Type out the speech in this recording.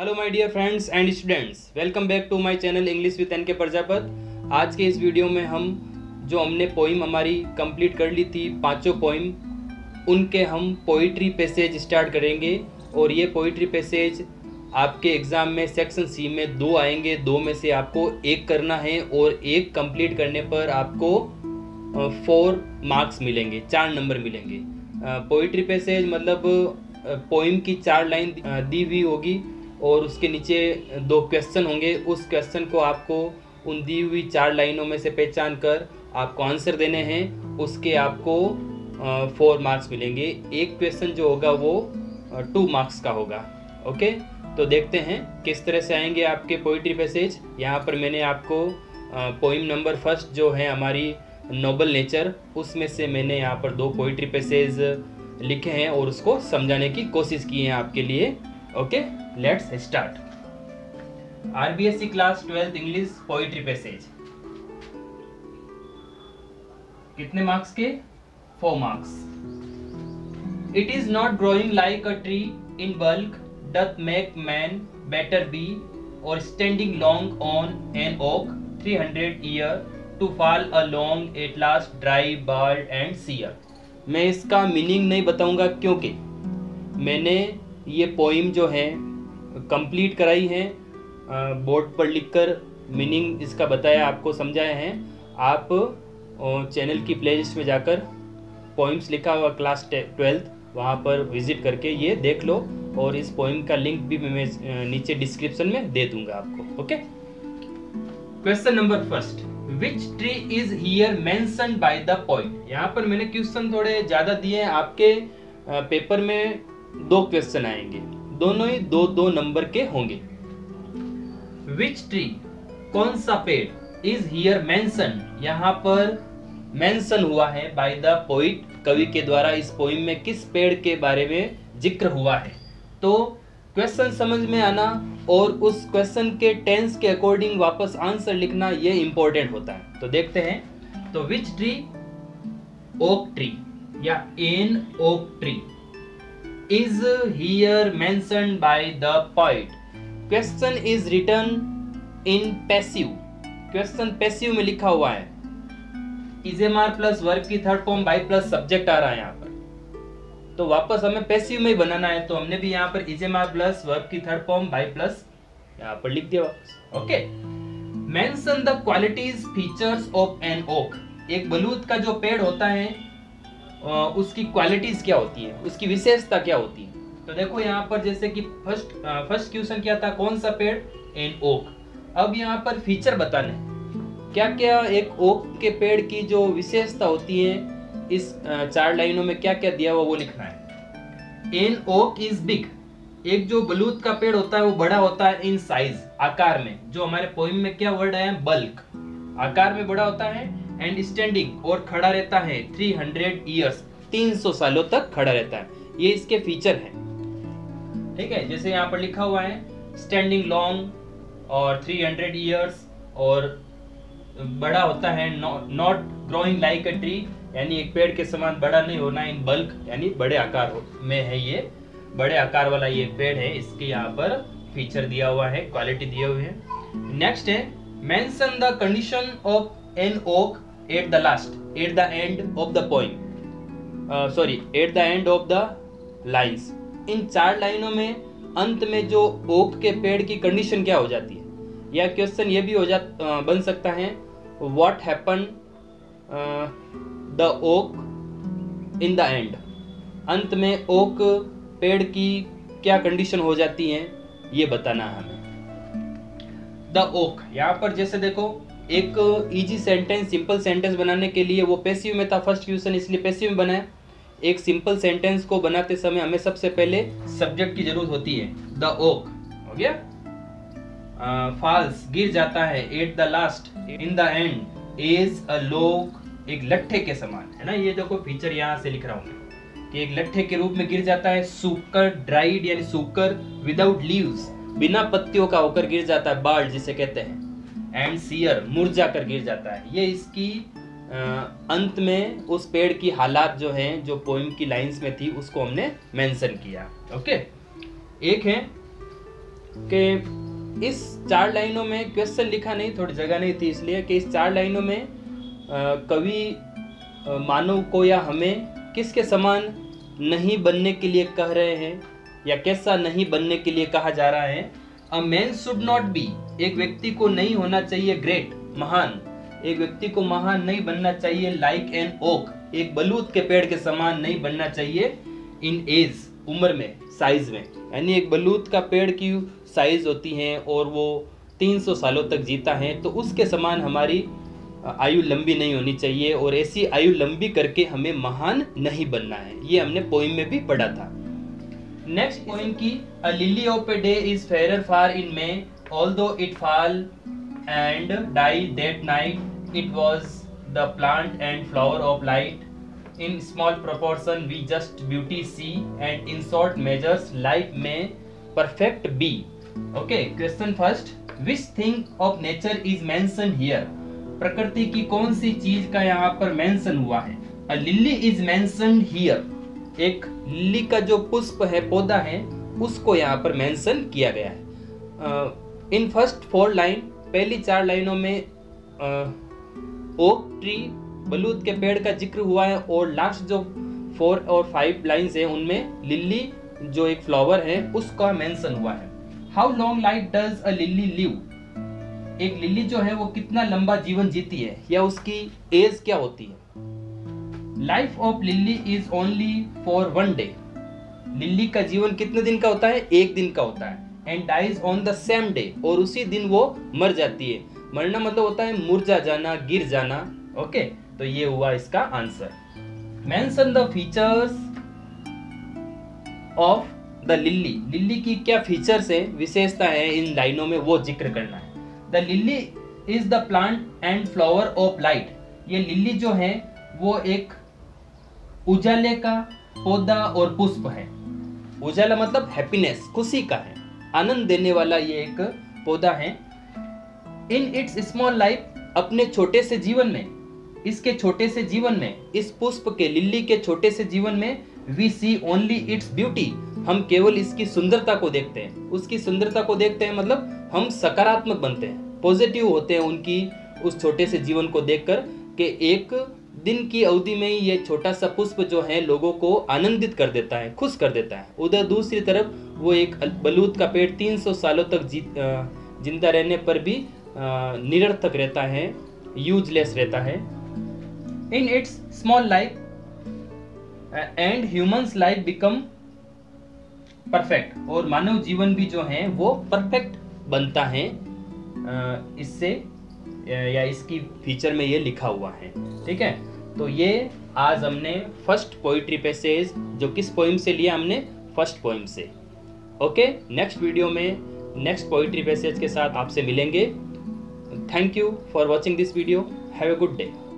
Hello my dear friends and students, welcome back to my channel English with N K Prajapat. आज के इस video में हमने poem हमारी कंप्लीट कर ली थी, पांचों पोइम, उनके हम पोइट्री पैसेज स्टार्ट करेंगे। और ये पोइट्री पैसेज आपके एग्ज़ाम में सेक्शन सी में दो आएंगे, दो में से आपको एक करना है और एक कंप्लीट करने पर आपको 4 मार्क्स मिलेंगे, 4 नंबर मिलेंगे। पोइट्री पैसेज मतलब पोइम की 4 लाइन दी हुई होगी और उसके नीचे 2 क्वेश्चन होंगे। उस क्वेश्चन को आपको उन दी हुई 4 लाइनों में से पहचान कर आपको आंसर देने हैं। उसके आपको 4 मार्क्स मिलेंगे। एक क्वेश्चन जो होगा वो 2 मार्क्स का होगा। ओके, तो देखते हैं किस तरह से आएंगे आपके पोइट्री पैसेज। यहाँ पर मैंने आपको पोइम नंबर फर्स्ट जो है हमारी नोबल नेचर, उसमें से मैंने यहाँ पर 2 पोइट्री पैसेज लिखे हैं और उसको समझाने की कोशिश की है आपके लिए। Okay, let's start. RBSE class 12 English poetry passage, कितने मार्क्स के? 4 marks. It is not growing like a tree in bulk doth make man better be or standing long on an oak 300 year to fall a long at last dry bird and sear. मैं इसका meaning नहीं बताऊंगा क्योंकि मैंने ये poem जो है complete कराई है, बोर्ड पर लिखकर मीनिंग इसका बताया, आपको समझाया है। आप चैनल की प्लेलिस्ट में जाकर पोइम्स लिखा हुआ क्लास 12 वहाँ पर विजिट करके ये देख लो। और इस पोइम का लिंक भी मैं नीचे डिस्क्रिप्शन में दे दूंगा आपको। Okay, question number first, Which tree is here mentioned by the poem? यहाँ पर मैंने क्वेश्चन थोड़े ज़्यादा दिए हैं। आपके पेपर में 2 क्वेश्चन आएंगे, दोनों ही 2-2 नंबर के होंगे। Which tree, कौन सा पेड़, is here mentioned, यहाँ पर मेंशन हुआ है by the poet, कवि के द्वारा इस पोइम में किस पेड़ के बारे में जिक्र हुआ है। तो क्वेश्चन समझ में आना और उस क्वेश्चन के टेंस के अकॉर्डिंग वापस आंसर लिखना, ये इम्पोर्टेंट होता है। तो देखते हैं, तो विच ट्री, ओक ट्री या an oak tree, is here mentioned by the poet. Question is written in passive, question passive में लिखा हुआ है। Is am are plus verb की third form by plus subject आ रहा है यहाँ पर, तो वापस हमें पैसिव में ही बनाना है। तो हमने भी यहाँ पर is am are plus verb की थर्ड फॉर्म बाय प्लस यहाँ पर लिख दिया वापस। Okay, mention the qualities features of an oak, एक बलूत का जो पेड़ होता है उसकी क्वालिटीज क्या होती है, उसकी विशेषता क्या होती है। तो देखो यहाँ पर जैसे कि फर्स्ट क्वेश्चन क्या था, कौन सा पेड़? An oak. अब यहाँ पर फीचर बताने, क्या क्या एक ओक के पेड़ की जो विशेषता होती है, इस 4 लाइनों में क्या क्या दिया हुआ वो लिखना है। एन ओक इज बिग, एक जो बलूत का पेड़ होता है वो बड़ा होता है इन साइज, आकार में। जो हमारे पोइम में क्या वर्ड आया, बल्क, आकार में बड़ा होता है। एंड स्टैंडिंग, और खड़ा रहता है 300 ईयर्स, 300 सालों तक खड़ा रहता है। ये इसके फीचर है, ठीक है। जैसे यहाँ पर लिखा हुआ है स्टैंडिंग लॉन्ग और 300 ईयर्स और बड़ा होता है, not growing like a tree, यानी एक पेड़ के समान बड़ा नहीं होना, इन बल्क यानी बड़े आकार में है, ये बड़े आकार वाला ये पेड़ है। इसके यहाँ पर फीचर दिया हुआ है, क्वालिटी दिया हुआ है। नेक्स्ट है mention the condition of an oak at the last, at the end of the poem, sorry at the end of the lines. इन 4 लाइनों में अंत में जो ओक के पेड़ की कंडीशन क्या हो जाती है, या क्वेश्चन ये भी बन सकता है, what happen the oak in the end, अंत में ओक पेड़ की क्या कंडीशन हो जाती है ये बताना हमें। द ओक, यहाँ पर जैसे देखो एक इजी सेंटेंस, सिंपल सेंटेंस बनाने के लिए, वो पैसिव में था फर्स्ट क्वेश्चन इसलिए पैसिव में बनाया। एक सिंपल सेंटेंस को बनाते समय हमें सबसे पहले सब्जेक्ट की जरूरत होती है। द ओक हो गया, फॉल्स, गिर जाता है, at the last, in the end, is a log, एक लट्ठे के समान है ना, ये देखो फीचर यहाँ से लिख रहा हूँ मैं कि एक लट्ठे के रूप में गिर जाता है। सूकर, ड्राइड यानी सूकर, विदाउट लीव्स, बिना पत्तियों का होकर गिर जाता है, बाल जिसे कहते हैं। एंड सीयर, मुरझा कर गिर जाता है। ये इसकी अंत में उस पेड़ की हालात जो है, जो पोइम की लाइंस में थी, उसको हमने मेंशन किया। ओके, एक है कि इस चार लाइनों में क्वेश्चन लिखा नहीं, थोड़ी जगह नहीं थी इसलिए कि इस चार लाइनों में कवि मानव को या हमें किसके समान नहीं बनने के लिए कह रहे हैं या कैसा नहीं बनने के लिए कहा जा रहा है। A man should not be, एक व्यक्ति को नहीं होना चाहिए ग्रेट, महान, एक व्यक्ति को महान नहीं बनना चाहिए, लाइक एन ओक, एक बलूत के पेड़ के समान नहीं बनना चाहिए, इन एज, उम्र में, साइज में, यानी एक बलूत का पेड़ की साइज होती है और वो 300 सालों तक जीता है, तो उसके समान हमारी आयु लंबी नहीं होनी चाहिए और ऐसी आयु लंबी करके हमें महान नहीं बनना है। ये हमने पोइम में भी पढ़ा था। नेक्स्ट पोइम की, a lily of a day is fairer far in May although it fall and die that night, it was the plant and flower of light, in small proportion we just beauty see, and in short measures life may perfect be. Okay, question first, which thing of nature is mentioned here? प्रकृति की कौन सी चीज का यहाँ पर mention हुआ है? A lily is mentioned here. एक लिली का जो पुष्प है, पौधा है, उसको यहाँ पर मेंशन किया गया है। In first four line, पहली चार लाइनों में ओक ट्री, बलूत के पेड़ का जिक्र हुआ है और लास्ट जो 4 और 5 लाइंस हैं उनमें लिली जो एक फ्लावर है उसका मेंशन हुआ है। How long life does a lily live, एक लिली जो है वो कितना लंबा जीवन जीती है या उसकी एज क्या होती है। Life of lily is only for one day, lily का जीवन कितने दिन का होता है? एक दिन का होता है। And dies on the same day, और उसी दिन वो मर जाती है। मरना मतलब होता है मुरझा जाना, गिर जाना। ओके, तो ये हुआ इसका answer. Mention the features of the lily. Lily की क्या फीचर्स हैं, विशेषता है, इन लाइनों में वो जिक्र करना है। The lily is the plant and flower of light. ये लिली जो है वो एक उजाले का पौधा और पुष्प है। उजाला मतलब हैप्पीनेस, खुशी का है, आनंद देने वाला ये एक पौधा है। इन इट्स स्मॉल लाइफ, अपने छोटे से जीवन में, इसके छोटे से जीवन में, इस पुष्प के, लिली के छोटे से जीवन में, we see only its beauty, हम केवल इसकी सुंदरता को देखते हैं। उसकी सुंदरता को देखते हैं मतलब हम सकारात्मक बनते हैं, पॉजिटिव होते हैं उनकी, उस छोटे से जीवन को देखकर कि एक दिन की अवधि में ही ये छोटा सा पुष्प जो है लोगों को आनंदित कर देता है, खुश कर देता है। उधर दूसरी तरफ वो एक बलूत का पेड़ 300 सालों तक जिंदा रहने पर भी निरर्थक रहता है, यूजलेस रहता है। In its small life and humans life become perfect, और मानव जीवन भी जो है वो परफेक्ट बनता है, इससे या इसकी फीचर में ये लिखा हुआ है। ठीक है, तो ये आज हमने फर्स्ट पोइट्री पैसेज, जो किस पोइम से लिया? हमने फर्स्ट पोइम से। ओके, नेक्स्ट वीडियो में नेक्स्ट पोइट्री पैसेज के साथ आपसे मिलेंगे। Thank you for watching this video, have a good day.